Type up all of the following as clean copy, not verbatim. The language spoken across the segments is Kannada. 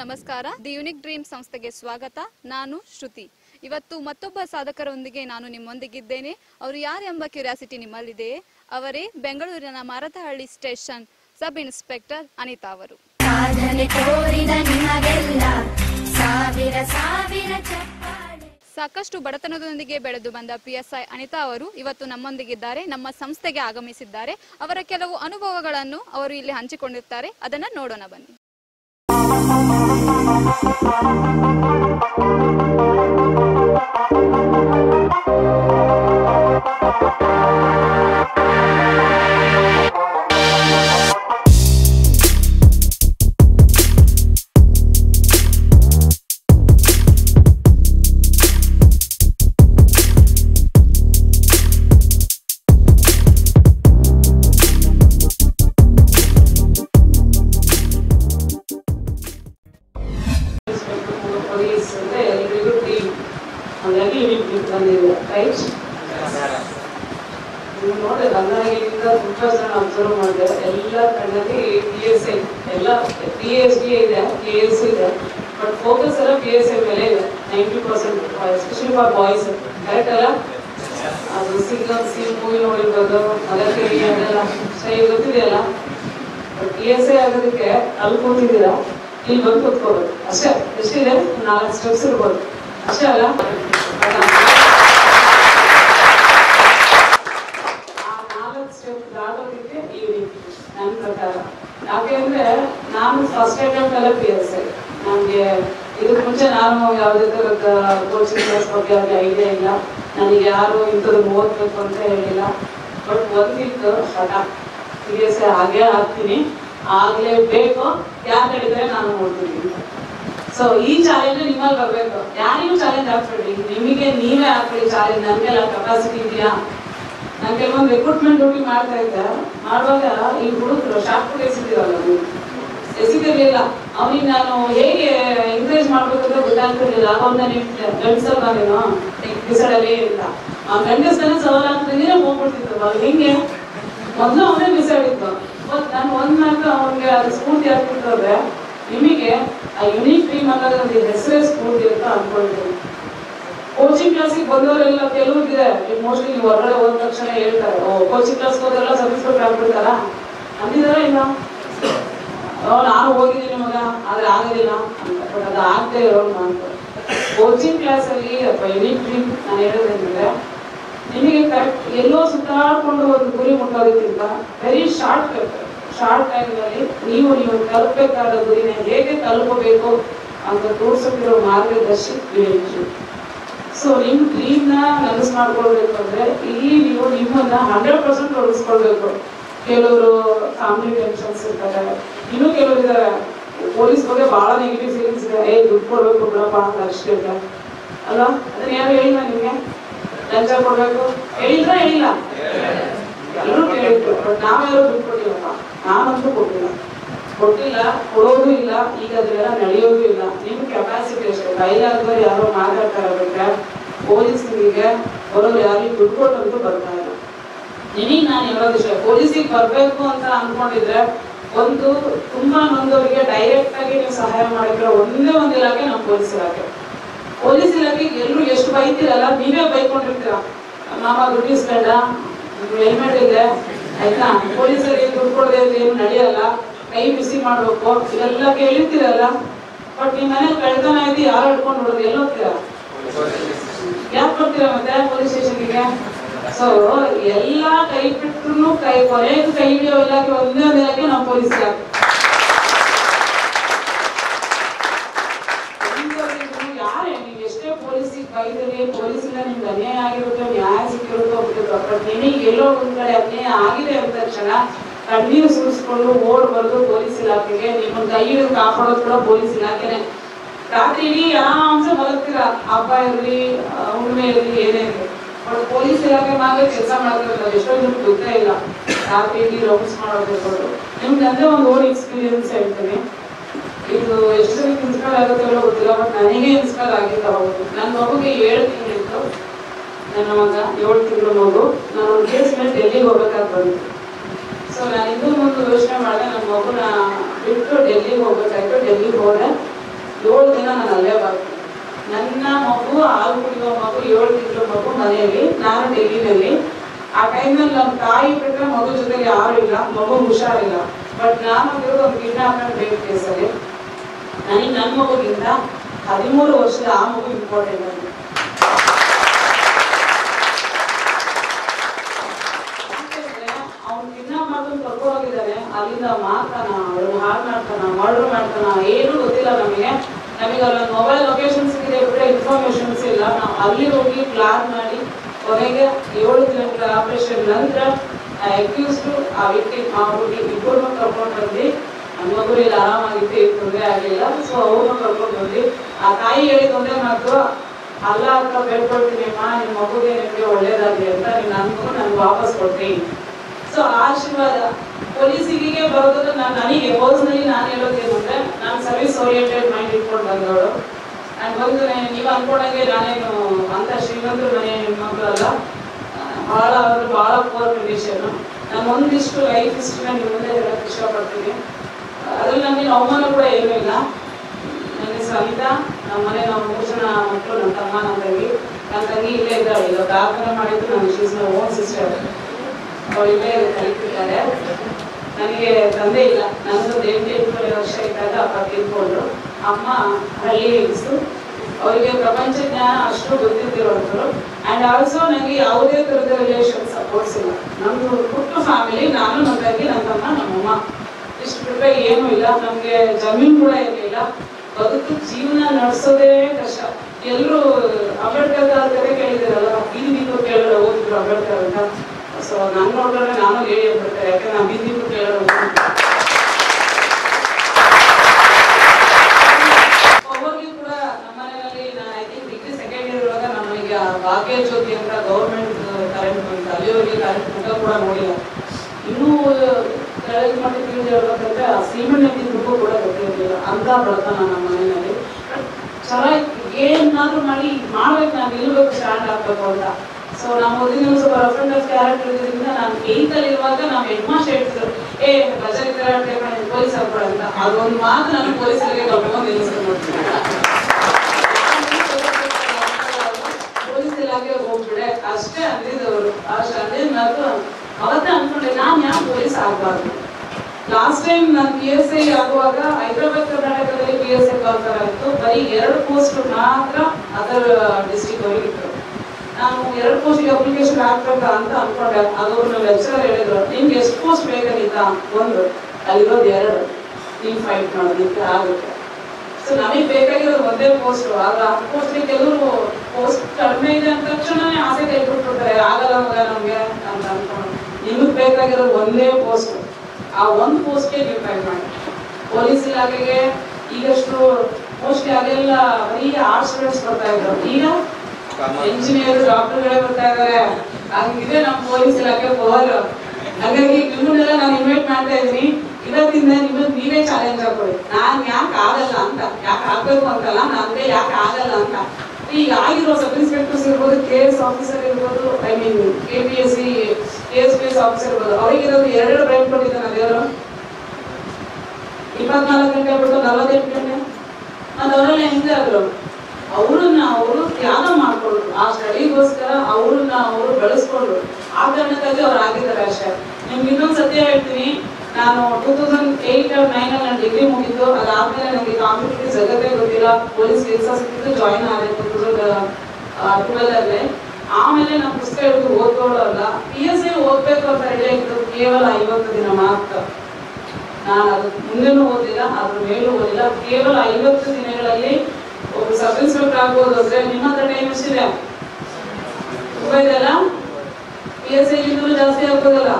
ನಮಸ್ಕಾರ ದಿ ಯುನಿಕ್ ಡ್ರೀಮ್ ಸಂಸ್ಥೆಗೆ ಸ್ವಾಗತ. ನಾನು ಶ್ರುತಿ. ಇವತ್ತು ಮತ್ತೊಬ್ಬ ಸಾಧಕರೊಂದಿಗೆ ನಾನು ನಿಮ್ಮೊಂದಿಗಿದ್ದೇನೆ. ಅವರು ಯಾರೆಂಬ ಕ್ಯೂರಿಯಾಸಿಟಿ ನಿಮ್ಮಲ್ಲಿದೆಯೇ? ಅವರೇ ಬೆಂಗಳೂರಿನ Marathahalli station sub inspector Anitha ಅವರು. ಸಾಕಷ್ಟು ಬಡತನದೊಂದಿಗೆ ಬೆಳೆದು ಬಂದ PSI ಅನಿತಾ ಅವರು ಇವತ್ತು ನಮ್ಮೊಂದಿಗಿದ್ದಾರೆ, ನಮ್ಮ ಸಂಸ್ಥೆಗೆ ಆಗಮಿಸಿದ್ದಾರೆ. ಅವರ ಕೆಲವು ಅನುಭವಗಳನ್ನು ಅವರು ಇಲ್ಲಿ ಹಂಚಿಕೊಂಡಿರ್ತಾರೆ, ಅದನ್ನ ನೋಡೋಣ ಬನ್ನಿ. ಯಾಕೆಂದ್ರೆ ನಾನು ಫಸ್ಟ್ ಅಟೆಂಪ್ಟ್ ಅಲ್ಲ PSI. ನನಗೆ ಇದಕ್ಕೆ ಮುಂಚೆ ನಾನು ಯಾವುದೇ ಥರದ ಕೋಚಿಂಗ್ ಕ್ಲಾಸ್ ಬಗ್ಗೆ ಯಾವುದೇ ಐಡಿಯಾ ಇಲ್ಲ. ನನಗೆ ಯಾರು ಇಂಥದ್ದು ಓದ್ಬೇಕು ಅಂತ ಹೇಳಿಲ್ಲ. ಬಟ್ ಒಂದಿತ್ತು ಹಠ PSI ಹಾಗೇ ಆಗ್ತೀನಿ, ಆಗಲೇಬೇಕು, ಯಾರು ಹೇಳಿದ್ರೆ ನಾನು ಓದ್ತೀನಿ. ಸೊ ಈ ಚಾಲೆಂಜ್ ನಿಮ್ಮಲ್ಲಿ ಬರಬೇಕು. ಯಾರಿಗೂ ಚಾಲೆಂಜ್ ಹಾಕ್ಬೇಡಿ, ನಿಮಗೆ ನೀವೇ ಹಾಕ್ಬೇಡಿ ಚಾಲೆಂಜ್. ನನಗೆಲ್ಲ ಕೆಪಾಸಿಟಿ ಇದೆಯಾ? ನಾನು ಕೆಲವೊಂದು ರಿಕ್ರೂಟ್ಮೆಂಟ್ ಡ್ಯೂಟಿ ಮಾಡ್ತಾ ಇದ್ದೆ. ಮಾಡುವಾಗ ಈ ಹುಡುಗರು ಶಾರ್ಟ್ಕೂಟ್ ಎಸಿದಿರಲ್ಲ, ಎಸಿದಿರಲಿಲ್ಲ. ಅವನಿಗೆ ನಾನು ಹೇಗೆ ಎಂಕರೇಜ್ ಮಾಡ್ಬೇಕಂತ ಗೊತ್ತಾಗ್ತಿರ್ಲಿಲ್ಲ. ಅವನು ನನಗೆ ಗಂಡಸರ್ ಬಾನೇನೋ ಬಿಸಾಡಲೇ ಇಲ್ಲ. ಆ ಗಂಡಸನ ಸವಾಲು ಆಗ್ತಂದ್ರೆ ಹೋಗ್ಬಿಡ್ತಿತ್ತು. ಅವಾಗ ಹಿಂಗೆ ಮೊದಲು ಅವನೇ ಬಿಸಾಡಿತ್ತು. ಬಟ್ ನಾನು ಒಂದು ಮಾತ್ರ ಅವನಿಗೆ ಅದು ಸ್ಫೂರ್ತಿ ಆಗ್ತಿತ್ತು. ಅಂದರೆ ನಿಮಗೆ ಆ ಯುನಿಕ್ ಟೀಮ್ ಅನ್ನೋದೊಂದು ಹೆಸರೇ ಸ್ಫೂರ್ತಿ ಅಂತ ಅಂದ್ಕೊಂಡಿದ್ದೀನಿ. ಕೋಚಿಂಗ್ ಕ್ಲಾಸಿಗೆ ಬಂದವರೆಲ್ಲ ಕೆಲವ್ರಿಗಿದೆ, ಮೋಸ್ಟ್ಲಿ ನೀವು ಹೊರಗಡೆ ಹೋದ ತಕ್ಷಣ ಹೇಳ್ತಾರೆ, ಓ ಕೋಚಿಂಗ್ ಕ್ಲಾಸ್ಗೆ ಹೋದವರೆಲ್ಲ ಸರ್ಟಿಫಿಕೇಟ್ ಆಗ್ಬಿಡ್ತಾರ ಅಂದಿದಾರ. ಇಲ್ಲ ನಾನು ಹೋಗಿದ್ದೀನಿ ಮಗ, ಆದ್ರೆ ಆಗೋದಿಲ್ಲ ಅಂತ. ಬಟ್ ಅದು ಆಗದೆ ಇರೋದು ನಾನು ಕೋಚಿಂಗ್ ಕ್ಲಾಸಲ್ಲಿ ಅಥವಾ ಯುನಿಕ್ ಡ್ರೀಮ್ ನಾನು ಹೇಳೋದೇನಂದ್ರೆ, ನಿಮಗೆ ಕರೆಕ್ಟ್ ಎಲ್ಲೋ ಸುತ್ತಾಡ್ಕೊಂಡು ಒಂದು ಗುರಿ ಮುಟ್ಟೋದಕ್ಕಿಂತ ವೆರಿ ಶಾರ್ಟ್ ಟೈಮ್ನಲ್ಲಿ ನೀವು ತಲುಪಬೇಕಾದ ಗುರಿನ ಹೇಗೆ ತಲುಪಬೇಕು ಅಂತ ತೋರಿಸುತ್ತಿರೋ ಮಾರ್ಗದರ್ಶಿ ಯುನಿಕ್ ಡ್ರೀಮ್. ಸೊ ನಿಮ್ಮ ಡ್ರೀಮ್ನ ನನಸು ಮಾಡ್ಕೊಳ್ಬೇಕು ಅಂದರೆ ಇಲ್ಲಿ ನೀವು ನಿಮ್ಮನ್ನ 100% ತೊಡಗಿಸ್ಕೊಳ್ಬೇಕು. ಕೆಲವರು ಫ್ಯಾಮಿಲಿ ಟೆನ್ಷನ್ಸ್ ಇರ್ತಾರೆ, ಇನ್ನೂ ಕೆಲವರು ಇದ್ದಾರೆ ಪೊಲೀಸ್ ಬಗ್ಗೆ ಭಾಳ ನೆಗೆಟಿವ್ ಫೀಲಿಂಗ್ಸ್ ಇದೆ. ಏ ದುಡ್ಡು ಕೊಡಬೇಕು ಬಿಡಪ್ಪ ಅಂತ ಅಷ್ಟೇ ಇಲ್ಲ ಅಲ್ವಾ? ಅದನ್ನ ಯಾರು ಹೇಳಿಲ್ಲ ನಿಮಗೆ ಲಂಚ ಕೊಡಬೇಕು? ಹೇಳಿದ್ರಾ? ಹೇಳಿಲ್ಲ, ಎಲ್ಲರೂ ಕೇಳಿದ್ರು. ಬಟ್ ನಾವ್ಯಾರು ದುಡ್ಡು ಕೊಟ್ಟಿಲ್ಲಪ್ಪ, ನಾನಂತೂ ಕೊಟ್ಟಿಲ್ಲ, ಕೊಡೋದು ಇಲ್ಲ. ಈಗ ಅದೆಲ್ಲ ನಡೆಯೋದು ಇಲ್ಲ. ನಿಮ್ಮ ಕೆಪಾಸಿಟಿ ಅಷ್ಟೇ. ಬೈಲಾದವರು ಯಾರೋ ಮಾತಾಡ್ತಾ ಇರಬೇಕಾ? ಪೊಲೀಸಿಗೆ ಬರೋರು ಯಾರಿಗೂ ದುಡ್ಡು ಕೊಟ್ಟಂತೂ ಬರ್ತಾ ಇಲ್ಲ. ನಿನಗೆ ನಾನು ಹೇಳೋದು ಇಷ್ಟ, ಪೊಲೀಸಿಗೆ ಬರಬೇಕು ಅಂತ ಅಂದ್ಕೊಂಡಿದ್ರೆ ಒಂದು ತುಂಬಾ ನೊಂದವರಿಗೆ ಡೈರೆಕ್ಟ್ ಆಗಿ ನೀವು ಸಹಾಯ ಮಾಡಿದ್ರೆ ಒಂದೇ ಒಂದು ಇಲಾಖೆ ನಮ್ಮ ಪೊಲೀಸ್ ಇಲಾಖೆ. ಪೊಲೀಸ್ ಇಲಾಖೆಗೆ ಎಲ್ಲರೂ ಎಷ್ಟು ಬೈತಿರಲ್ಲ, ನೀವೇ ಬೈಕೊಂಡಿರ್ತೀರ, ಮಾಮ ದುಡ್ಡು ಇಸ್ಬೇಡ, ಹೆಲ್ಮೆಟ್ ಇದೆ ಆಯ್ತಾ, ಪೊಲೀಸರಿಗೆ ದುಡ್ಡು ಕೊಡದೆ ಏನು ನಡೆಯಲ್ಲ, ಕೈ ಬಿಸಿ ಮಾಡಬೇಕು, ಇದೆಲ್ಲ ಕೇಳಿರ್ತೀರಲ್ಲ. ಬಟ್ ನಿಮ್ಮ ಮನೇಲಿ ಬೆಳತನ ಐತಿ, ಯಾರು ಹಿಡ್ಕೊಂಡು ನೋಡೋದು? ಎಲ್ಲಿ ಹೋಗ್ತೀರ? ಯಾಕೆ ಬರ್ತೀರ ಮತ್ತೆ ಪೊಲೀಸ್ ಸ್ಟೇಷನ್ಗೆ? ಸೊ ಎಲ್ಲ ಕೈ ಬಿಟ್ಟರು ಕೈ ಕೊನೆಗೂ ಕೈ ಹಿಡಿಯೋ ಇಲಾಖೆ ಒಂದೇ ಒಂದು ಇಲಾಖೆ ನಾವು ಪೊಲೀಸ್ ಇಲಾಖೆ. ಯಾರೇ ನೀವು ಎಷ್ಟೇ ಪೊಲೀಸಿಗೆ ಬೈದಿರಿ, ಪೊಲೀಸಿಂದ ನಿಮ್ಗೆ ಅನ್ಯಾಯ ಆಗಿರುತ್ತೋ ನ್ಯಾಯ ಸಿಕ್ಕಿರುತ್ತೋ ಹೋಗ್ತಿರೋ. ಬಟ್ ನಿಮಗೆ ಎಲ್ಲೋ ಒಂದು ಕಡೆ ಅನ್ಯಾಯ ಆಗಿದೆ ಅಂದ ತಕ್ಷಣ ಕಣ್ಣೀರು ಸುರಿಸ್ಕೊಂಡು ಓಡ್ ಬರೋದು ಪೊಲೀಸ್ ಇಲಾಖೆಗೆ. ನಿಮ್ಮ ಕೈ ಹಿಡಿದು ಕಾಪಾಡೋದು ಕೂಡ ಪೊಲೀಸ್ ಇಲಾಖೆನೆ. ರಾತ್ರಿ ಯಾವ ಅಂಶ ಬದುಕ್ತೀರ, ಹಬ್ಬ ಇರಲಿ ಹುಣ್ಣಿಮೆ ಇರಲಿ ಏನೇ ಇರಲಿ, ಬಟ್ ಪೊಲೀಸ್ ಇಲಾಖೆ ಮಾತ್ರ ಕೆಲಸ ಮಾಡೋದಿಲ್ಲ. ಎಷ್ಟೋ ನಿಮ್ಗೆ ಗೊತ್ತೇ ಇಲ್ಲ ರಾತ್ರಿ ರೌಂಡ್ಸ್ ಮಾಡೋದಿರ್ಬೋದು. ನಿಮ್ಗೆ ಅಂದ್ರೆ ಒಂದು ಓಲ್ಡ್ ಎಕ್ಸ್ಪೀರಿಯನ್ಸ್ ಹೇಳ್ತೀನಿ. ಇದು ಎಷ್ಟು ಜನಕ್ಕೆ ಇನ್ಸ್ಪೈರ್ ಆಗುತ್ತೆ ಹೇಳೋ ಗೊತ್ತಿಲ್ಲ, ಬಟ್ ನನಗೆ ಇನ್ಸ್ಪೈರ್ ಆಗಿಲ್ಲ. ಹೌದು, ನನ್ನ ಮಗುಗೆ 7 ತಿಂಗಳಿತ್ತು. ನನ್ನ ಮಗ 7 ತಿಂಗಳು ಮಗು. ನಾನು ಕೇಸ್ ಮೇಲೆ ಡೆಲ್ಲಿಗೆ ಹೋಗ್ಬೇಕಾಗಿ ಬಂತು. ಸೊ ನಾನು ಇನ್ನೂ ಮುಂದೆ ಯೋಚನೆ ಮಾಡಿದೆ, ನಮ್ಮ ಮಗುನ ಬಿಟ್ಟು ಡೆಲ್ಲಿಗೆ ಹೋಗ್ಬೇಕಾಯ್ತು. ಡೆಲ್ಲಿಗೆ ಹೋದೆ, ಏಳು ದಿನ ನಾನು ಅಲ್ಲೇ ಬರ್ತೀನಿ. ನನ್ನ ಮಗು ಹಾಲು ಕುಡಿಯೋ ಮಗು 7 ತಿಂಗಳ ಮಗು ಮನೆಯಲ್ಲಿ, ನಾನು ಡೆಲ್ಲಿನಲ್ಲಿ. ಆ ಟೈಮ್ನಲ್ಲಿ ನಮ್ಮ ತಾಯಿ ಬಿಟ್ಟರೆ ಮಗು ಜೊತೆಗೆ ಯಾರು ಇಲ್ಲ, ಮಗು ಹುಷಾರಿಲ್ಲ. ಬಟ್ ನಾನಾಗಿರೋದು ಒಂದು ಕಿಡ್ನಾಪ್ ಬೇರೆ ಕೇಸಲ್ಲಿ. ನನಗೆ ನನ್ನ ಮಗುಗಿಂತ 13 ವರ್ಷದ ಆ ಮಗು ಇಂಪಾರ್ಟೆಂಟ್ ಆಗಿದೆ. ಅವ್ನು ಕಿಡ್ನಾಪ್ ಮಾಡ್ಕೊಂಡು ಕರ್ಕೊಂಡೋಗಿದ್ದಾನೆ, ಅಲ್ಲಿಂದ ಮಾತಾನ ಅವ್ರು ಹಾಳು ಮಾಡ್ತಾನ, ಮರ್ಡರ್ ಮಾಡ್ತಾನ, ಏನೂ ಗೊತ್ತಿಲ್ಲ ನಮಗೆ. ನಮಗೆ ಅಲ್ಲೊಂದು ಮೊಬೈಲ್ ಲೊಕೇಶನ್ಸ್ ಇದೆ ಬಿಟ್ಟರೆ ಇನ್ಫಾರ್ಮೇಶನ್ಸ್ ಇಲ್ಲ. ನಾವು ಅಲ್ಲಿ ಹೋಗಿ ಪ್ಲಾನ್ ಮಾಡಿ ಕೊನೆಗೆ 7 ದಿನಗಳ ಆಪರೇಷನ್ ನಂತರ ಅಕ್ಯೂಸ್ಡು ಆ ವ್ಯಕ್ತಿ ಮಾಡ್ಬಿಟ್ಟು ಇಬ್ಬರನ್ನು ಕರ್ಕೊಂಡು ಬಂದು ಮಗುರಲ್ಲಿ ಆರಾಮಾಗಿತ್ತು, ಏನು ತೊಂದರೆ ಆಗಲಿಲ್ಲ. ಸೊ ಅವ್ರನ್ನ ಕರ್ಕೊಂಡು ಬಂದು ಆ ತಾಯಿ ಹೇಳಿ ತೊಂದರೆ ಮಾತು ಅಲ್ಲ ಅಂತ ಬೇಡ್ಕೊಳ್ತೀನಿ, ಮಾ ನಿಮ್ಮ ಮಗುಗೆ ನಿಮಗೆ ಒಳ್ಳೇದಾಗಲಿ ಅಂತ, ನೀನು ಅಂದ್ಕೊಂಡು ನಾನು ವಾಪಸ್ ಕೊಡ್ತೀನಿ. ಸೊ ಆಶೀರ್ವಾದ ಪೊಲೀಸಿಗೆ ಬರೋದ್ರೆ ನಾನು ನನಗೆ ಪರ್ಸ್ನಲಿ ನಾನು ಹೇಳೋದೇನು ಅಂದರೆ ನಾನು ಸರ್ವಿಸ್ ಓರಿಯೆಂಟೆಡ್ ಮೈಂಡ್ ಇಟ್ಕೊಂಡು ಬಂದವಳು. ನಾನು ಬಂದು ನೀವು ಅಂದ್ಕೊಂಡಂಗೆ ನಾನೇನು ಅಂತ ಶ್ರೀಮಂತರು ಮನೆ ಹೆಣ್ಮಕ್ಳು ಅಲ್ಲ, ಭಾಳ ಅವರು ಭಾಳ ಪೂರ್ ಕಂಡೀಷನು. ನಾನು ಒಂದಿಷ್ಟು ಲೈಫ್ ಹಿಸ್ಟ್ರಿ ನಾನು ಮುಂದೆ ಹೇಳಕ್ಕೆ ಇಷ್ಟಪಡ್ತೀನಿ. ಅದರಲ್ಲಿ ನನಗೆ ಅವಮಾನ ಕೂಡ ಏನೂ ಇಲ್ಲ. ನನಗೆ ಸಂಗೀತ ನಮ್ಮ ಮನೆ ನಾವು 3 ಜನ ಮಕ್ಕಳು, ನನ್ನ ತಮ್ಮ, ನನ್ನ ತಂಗಿ. ನನ್ನ ತಂಗಿ ಇಲ್ಲೇ ಇದ್ದಾಳೆ, ಇವತ್ತು ಆಕಾರ ಮಾಡಿದ್ದು ನಾನು ಶೀಸ್ ಮೈ ಓನ್ ಸಿಸ್ಟರ್, ಅವಳಿಲ್ಲೇ ಕಲಿತಿದ್ದಾರೆ. ನನಗೆ ತಂದೆ ಇಲ್ಲ, ನನ್ನದೊಂದು 8-8.5 ವರ್ಷ ಇದ್ದಾಗ ಅಪ್ಪ ತಿಳ್ಕೊಂಡ್ರು. ಅಮ್ಮ ಹಳ್ಳಿ ಇಳಿಸು, ಅವರಿಗೆ ಪ್ರಪಂಚ ಜ್ಞಾನ ಅಷ್ಟು ಗೊತ್ತಿರ್ತಿರೋಂಥರು. ಆ್ಯಂಡ್ ಆಲ್ಸೋ ನನಗೆ ಯಾವುದೇ ಥರದ ರಿಲೇಷನ್ ಸಪೋರ್ಟ್ಸ್ ಇಲ್ಲ. ನಮ್ಮದು ಪುಟ್ಟ ಫ್ಯಾಮಿಲಿ, ನಾನು ನನಗಾಗಿ ನನ್ನ ತಮ್ಮ ನಮ್ಮಮ್ಮ, ಇಷ್ಟು ಬಿಟ್ಟರೆ ಏನೂ ಇಲ್ಲ. ನಮಗೆ ಜಮೀನು ಕೂಡ ಇರಲಿಲ್ಲ, ಬದುಕು ಜೀವನ ನಡೆಸೋದೇ ಕಷ್ಟ. ಎಲ್ಲರೂ ಅಂಬೇಡ್ಕರ್ ಕತೆ ಕೇಳಿದಿರಲ್ಲ, ಬೀದಿಗೂ ಕೇಳೋರು ಓದಿದ್ರು ಅಂಬೇಡ್ಕರ್ ಅಂತ. ಸೊ ನಾನು ನೋಡಿದ್ರೆ ನಾನು ಲೇಡಿ ಅಂದ್ಬಿಡ್ತಾರೆ, ಯಾಕಂದ್ರೆ ನಾನು ಬೀದಿಗೂ ಕೇಳೋರು. ಭಾಗ್ಯ ಜ್ಯೋತಿ ಅಂತ ಗೌರ್ಮೆಂಟ್ ಕರೆಂಟ್ ಬಂತು, ಅಲ್ಲಿವರೆಗೆ ಕರೆಂಟ್ ಮುಖ ಕೂಡ ನೋಡಿಲ್ಲ. ಇನ್ನೂ ಕರೆಂಟ್ ಮಾಡಿ ತಿಳಿದು ಹೇಳ್ಬೇಕಂದ್ರೆ ಆ ಸೀಮೆಂಟ್ ದುಡ್ಡು ಕೂಡ ಗೊತ್ತಿರಲಿಲ್ಲ ಅಂತ ಬರ್ತಾನ ನಮ್ಮ ಮನೆಯಲ್ಲಿ. ಚೆನ್ನಾಗಿ ಏನಾದರೂ ಮಾಡಿ ಮಾಡ್ಬೇಕು, ನಾನು ನಿಲ್ಬೇಕು, ಸ್ಟ್ಯಾಂಡ್ ಆಗಬೇಕು ಅಂತ. ಸೊ ನಾವು ಮೊದಲಿನ ಸ್ವಲ್ಪ ರಫ್ರೆಂಡ್ ಆಫ್ ಕ್ಯಾರೆಕ್ಟರ್ ಇರೋದ್ರಿಂದ ನಾನು 8th ಇರುವಾಗ ನಾವು ಹೆಡ್ ಮಾಸ್ಟರ್ ಹೇಳ್ತಿದ್ರು, ಏ ಬಜೆಟ್ ಕ್ಯಾರೆಕ್ಟರ್ ಪೊಲೀಸ್ ಆಗ್ಬೋದಂತ. ಅದೊಂದು ಮಾತು ನಾನು ಪೊಲೀಸರಿಗೆ ಕರ್ಕೊಂಡು ನಿಲ್ಲಿಸ್ಕೊಂಡು ನೋಡ್ತೀನಿ. ಹೋಗ್ಬಿಡೆ ಅಷ್ಟೇ ಅಂದಿದ್ದವರು, ಅಷ್ಟೇ ಅಂದಿದ್ದು ಅವತ್ತೇ ಅನ್ಕೊಂಡೆ ನಾನು ಯಾಕೆ ಪೊಲೀಸ್ ಆಗಬಾರ್ದು. ಲಾಸ್ಟ್ ಟೈಮ್ ನಾನು PSI ಆಗುವಾಗ ಹೈದರಾಬಾದ್ ಕರ್ನಾಟಕದಲ್ಲಿ PSI ಕಾಲ್ತರ ಇತ್ತು, ಬರೀ 2 ಪೋಸ್ಟ್ ಮಾತ್ರ ಅದರ್ ಡಿಸ್ಟಿಕ್ ಅವ್ರಿಗೆ ಇತ್ತು. ನಾನು 2 ಪೋಸ್ಟ್ಗೆ ಅಪ್ಲಿಕೇಶನ್ ಹಾಕ್ಬೇಕ ಅಂತ ಅನ್ಕೊಂಡೆ. ಅದೊಬ್ರು ಲೆಕ್ಚರರ್ ಹೇಳಿದ್ರು, ನಿಮ್ಗೆ ಎಷ್ಟು ಪೋಸ್ಟ್ ಬೇಕಾಗಿತ್ತಾ, 1 ಅಲ್ಲಿರೋದು 2, ನೀವು ಫೈಟ್ ಮಾಡೋದಕ್ಕೆ ಆಗುತ್ತೆ. ಸೊ ನಮಗೆ ಬೇಕಾಗಿರೋದು 1 ಪೋಸ್ಟು. ಆದ್ರೆ ಆ ಪೋಸ್ಟ್ಗೆ ಕೆಲವರು ಪೋಸ್ಟ್ ಕಡಿಮೆ ಇದೆ ಅಂತ ತಕ್ಷಣವೇ ಆಸೆ ಕೈಬಿಟ್ಬಿಡ್ತಾರೆ, ಆಗಲ್ಲ ಮಗ ನಮಗೆ ಅಂತ ಅನ್ಕೊಂಡು. ನಿಮಗೆ ಬೇಕಾಗಿರೋದು 1 ಪೋಸ್ಟು, ಆ 1 ಪೋಸ್ಟ್ಗೆ ನೀವು ಟ್ರೈ ಮಾಡಿ. ಪೊಲೀಸ್ ಇಲಾಖೆಗೆ ಈಗಷ್ಟು ಪೋಸ್ಟ್ಗೆ ಆಗೆಲ್ಲ ಬರೀ ಆರ್ಟ್ಸ್ ಸ್ಟೂಡೆಂಟ್ಸ್ ಬರ್ತಾ ಇದ್ರು, ಈಗ ಇಂಜಿನಿಯರ್ ಡಾಕ್ಟರ್ಗಳೇ ಬರ್ತಾ ಇದ್ದಾರೆ. ಹಂಗಿದೆ ನಮ್ಮ ಪೊಲೀಸ್ ಇಲಾಖೆ ಪವರ್. ಹಾಗಾಗಿ ನಿಮ್ಮನ್ನೆಲ್ಲ ನಾನು ಇನ್ವೈಟ್ ಮಾಡ್ತಾ ಇದ್ದೀನಿ, ಇವತ್ತಿಂದ ನಿಮ್ಮದು ನೀವೇ ಚಾಲೆಂಜ್ ಆಗ್ಬೋದು. ನಾನು ಯಾಕೆ ಆಗಲ್ಲ ಅಂತ, ಯಾಕೆ ಆಗಬೇಕು ಅಂತಲ್ಲ, ನನಗೆ ಯಾಕೆ ಆಗಲ್ಲ ಅಂತ. ಈಗ ಆಗಿರೋ ಸಬ್ ಇನ್ಸ್ಪೆಕ್ಟರ್ಸ್ ಇರ್ಬೋದು, KS ಆಫೀಸರ್ ಇರ್ಬೋದು, I mean KPSC KSPS officer ಇರ್ಬೋದು, ಅವರಿಗಿರೋದು 2 ಬ್ರೈನ್ ಕೊಟ್ಟಿದ್ದಾನೆ ದೇವರು. 24 ಗಂಟೆ ಬಿಟ್ಟು 48 ಗಂಟೆ ಅದವರೆಲ್ಲ ಹೆಂಗೆ ಆಗಲು. ಅವ್ರನ್ನ ಅವರು ತ್ಯಾಗ ಮಾಡಿಕೊಂಡ್ರು, ಆ ಸ್ಟಡಿಗೋಸ್ಕರ ಅವ್ರನ್ನ ಅವರು ಬೆಳೆಸ್ಕೊಂಡ್ರು. ಆ ಕಾರಣಕ್ಕಾಗಿ ಅವ್ರು ಆಗಿದ್ದಾರೆ ಅಷ್ಟೇ. ನಿಮ್ಗೆ ಇನ್ನೊಂದು ಸತ್ಯ ಹೇಳ್ತೀನಿ, ನಾನು 2008 or 2009 ನಾನು ಡಿಗ್ರಿ ಮುಗಿದ್ದು. ಅದಾದಮೇಲೆ ನನಗೆ ಕಾಂಪಿಟೇಟಿವ್ ಜಗತ್ತೇ ಗೊತ್ತಿಲ್ಲ, ಪೊಲೀಸ್ ಕೆಲಸ ಸಿಕ್ಕಿದ್ದು ಜಾಯಿನ್ ಆಗಿದೆ 2012. ಆಮೇಲೆ ನಾನು ಪುಸ್ತಕ ಹಿಡಿದು ಓದ್ಕೊಳ್ಳೋಲ್ಲ. PSI ಓದಬೇಕು ಅಂತ ರೆಡಿ ಆಗಿದ್ದು ಕೇವಲ 50 ದಿನ ಮಾತ್ರ. ನಾನು ಅದು ಮುಂದೆನೂ ಓದಿಲ್ಲ, ಅದ್ರ ಮೇಲೂ ಓದಿಲ್ಲ. ಕೇವಲ 50 ದಿನಗಳಲ್ಲಿ ಒಬ್ಬರು ಸಬ್ ಇನ್ಸ್ಪೆಕ್ಟರ್ ಆಗ್ಬೋದು ಅಂದರೆ ನಿಮ್ಮ ಹತ್ರ ಟೈಮ್ ಎಷ್ಟಿದೆ? ತುಂಬ ಇದೆಲ್ಲ. PSI ಜಾಸ್ತಿ ಆಗ್ಬೋದಲ್ಲ.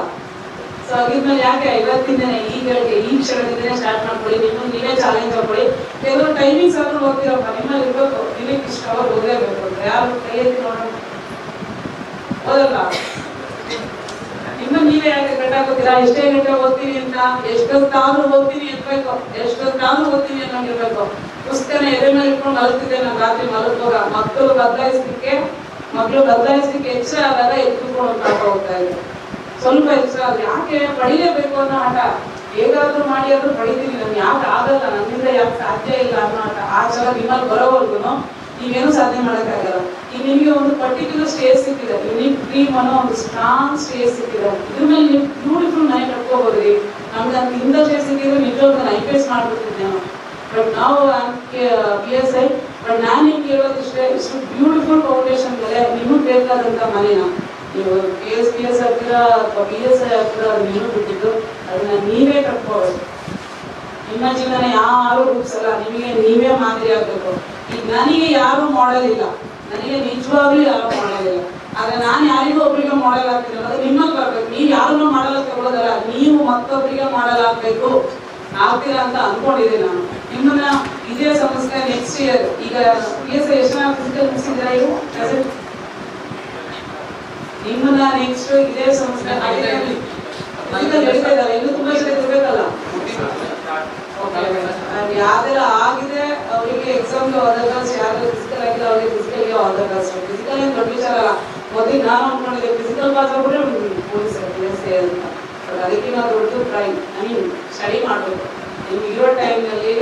ಸೊ ಆಗಿದ್ಮೇಲೆ ಯಾಕೆ ಇವತ್ತಿಂದನೇ, ಈಗಳಿಗೆ, ಈ ಕ್ಷಣದಿಂದನೇ ಸ್ಟಾರ್ಟ್ ಮಾಡ್ಕೊಳ್ಳಿ. ನಿಮ್ಮ ನೀವೇ ಚಾಲೆಂಜ್ ಹಾಕೊಳ್ಳಿ. ಕೆಲವರು ಟೈಮಿಂಗ್ಸ್ ಆದರೂ ಓದ್ತಿರಪ್ಪ, ನಿಮ್ಮಲ್ಲಿ ಇರಬೇಕು, ನಿಮಗೆ ಇಷ್ಟ ಅವ್ರು ಓದಲೇಬೇಕು ಅಂತ ಯಾರು ಕೈಯಲ್ಲಿ ನೋಡೋಣ ಓದಲ್ಲ. ನಿಮ್ಮ ನೀವೇ ಯಾಕೆ ಕಟ್ಟಾಕೋತೀರಾ? ಎಷ್ಟೇ ಗಂಟೆ ಓದ್ತೀನಿ ಅಂತ, ಎಷ್ಟೊತ್ತಾದ್ರೂ ಓದ್ತೀನಿ ಇರಬೇಕು, ಎಷ್ಟೊತ್ತಾದ್ರೂ ಓದ್ತೀನಿ ಅನ್ನೋಂಗಿರ್ಬೇಕು. ಪುಸ್ತಕನ ಎದೆ ಮೇಲೆ ಇಟ್ಕೊಂಡು ಮಲಗ್ತಿದ್ದೆ ನಾನು ರಾತ್ರಿ ಮಲಗುವಾಗ. ಮಕ್ಕಳು ಬದಲಾಯಿಸ್ಲಿಕ್ಕೆ ಹೆಚ್ಚು ಆದಾಗ ಎತ್ಕೊಂಡು ಹೋಗ್ತಾ ಇದ್ದೆ. ಸ್ವಲ್ಪ ಹೆಚ್ಚು ಯಾಕೆ ಪಡಿಲೇಬೇಕು ಅನ್ನೋ ಆಟ. ಹೇಗಾದ್ರೂ ಮಾಡಿ ಆದ್ರೂ ಪಡಿತೀವಿ, ನಮ್ಗೆ ಯಾವ್ದು ಆಗಲ್ಲ, ನಮ್ಮಿಂದ ಯಾವ್ದು ಸಾಧ್ಯ ಇಲ್ಲ ಅನ್ನೋ ಆ ಛಲ ನಿಮ್ಮಲ್ಲಿ ಬರೋವರ್ಗುನು ನೀವೇನು ಸಾಧನೆ ಮಾಡೋಕ್ಕಾಗಲ್ಲ. ಈಗ ನಿಮಗೆ ಒಂದು ಪರ್ಟಿಕ್ಯುಲರ್ ಸ್ಟೇಜ್ ಸಿಕ್ಕಿದೆ, ಯುನಿಕ್ ಡ್ರೀಮ್ ಅನ್ನೋ ಒಂದು ಸ್ಟ್ರಾಂಗ್ ಸ್ಟೇಜ್ ಸಿಕ್ಕಿದೆ, ಇದ್ರ ಮೇಲೆ ನೀವು ಬ್ಯೂಟಿಫುಲ್ ನೈಟ್ ಕಟ್ಕೋಬೋದ್ರಿ. ನಮ್ಗೆ ಅದು ಇಂದ ಸ್ಟೇಜ್ ಸಿಕ್ಕಿದ್ರೆ ನಿಜವಾಗ್ಲೂ ಐಪಿಎಸ್ ಮಾಡ್ಬಿಡ್ತಿದ್ದೆ ನಾವು. ಬಟ್ ನಾವು PSI, ಬಟ್ ನಾನು ನಿಮ್ಗೆ ಹೇಳೋದಿಷ್ಟೇ, ಇಷ್ಟು ಬ್ಯೂಟಿಫುಲ್ ಫೌಂಡೇಶನ್ ಮೇಲೆ ನಿಮಗೆ ಬೇಕಾದಂಥ ಮನೇನ ನೀವು PSI ಹತ್ತಿರ ಅಥವಾ PSI ಹತ್ತಿರ ನೀನು ಬಿಟ್ಟಿದ್ದು ಅದನ್ನ ನೀವೇ ಕಟ್ಕೋಬೇಕು. ನಿಮ್ಮ ಜೀವನ ಯಾರು ರೂಪಿಸಲ್ಲ, ನಿಮಗೆ ನೀವೇ ಮಾದರಿ ಆಗಬೇಕು. ಈಗ ನನಗೆ ಯಾರು ಮಾಡಲ್ ಇಲ್ಲ, ನನಗೆ ನಿಜವಾಗ್ಲೂ ಯಾರು ಮಾಡಲ್ ಇಲ್ಲ, ಆದ್ರೆ ನಾನು ಯಾರಿಗೂ ಒಬ್ಬರಿಗೆ ಮಾಡಲ್ ಆಗ್ತಿರಲ್ಲ, ಅದು ನಿಮ್ಮಲ್ಲಿ ಬರ್ಬೇಕು. ನೀವು ಯಾರನ್ನೂ ಮಾಡಲ್ಲ ತಗೊಳ್ಳೋದಲ್ಲ, ನೀವು ಮತ್ತೊಬ್ಬರಿಗೆ ಮಾಡಲ್ ಆಗ್ಬೇಕು, ಆಗ್ತೀರಾ ಅಂತ ಅನ್ಕೊಂಡಿದ್ದೆ ನಾನು. ನಿಮ್ಮನ್ನ ಇದೇ ಸಮಸ್ಯೆ ನೆಕ್ಸ್ಟ್ ಇಯರ್ ಈಗ PSI ಎಷ್ಟು ಫಿಸಿಕಲ್ ಮುಗಿಸಿದ್ರ ಇವು ನಿಮ್ಮನ್ನ ನೆಕ್ಸ್ಟ್ ಇದೇ ಸಂಸ್ಥೆ ಇರ್ಬೇಕಲ್ಲ, ಯಾವ್ದಾರ ಆಗಿದೆ ಅವರಿಗೆ ಎಕ್ಸಾಮ್ಗೆ ಆದರ್ಸ್, ಯಾರು ಫಿಸಿಕಲ್ ಆಗಿದೆ ಅವ್ರಿಗೆ ಫಿಸಿಕಲ್ಗೆ ಆದರ್ಸ್. ಫಿಸಿಕಲ್ ಏನು ದೊಡ್ಡ ವಿಚಾರ ಅಲ್ಲ, ಮೊದಲಿಗೆ ನಾನು ಅನ್ಕೊಂಡಿದ್ದೆ ಫಿಸಿಕಲ್ ಪಾಸ್ ಆಗ್ಬಿಟ್ರೆ ಪೊಲೀಸ್ PSI ಅಂತ. ಬಟ್ ಅದಕ್ಕಿಂತ ದೊಡ್ಡದು ಟ್ರೈನ್ ಐ ಮೀನ್ ಸ್ಟಡಿ ಮಾಡಬೇಕು. ನಿಮ್ಗೆ ಇರೋ ಟೈಮ್ನಲ್ಲಿ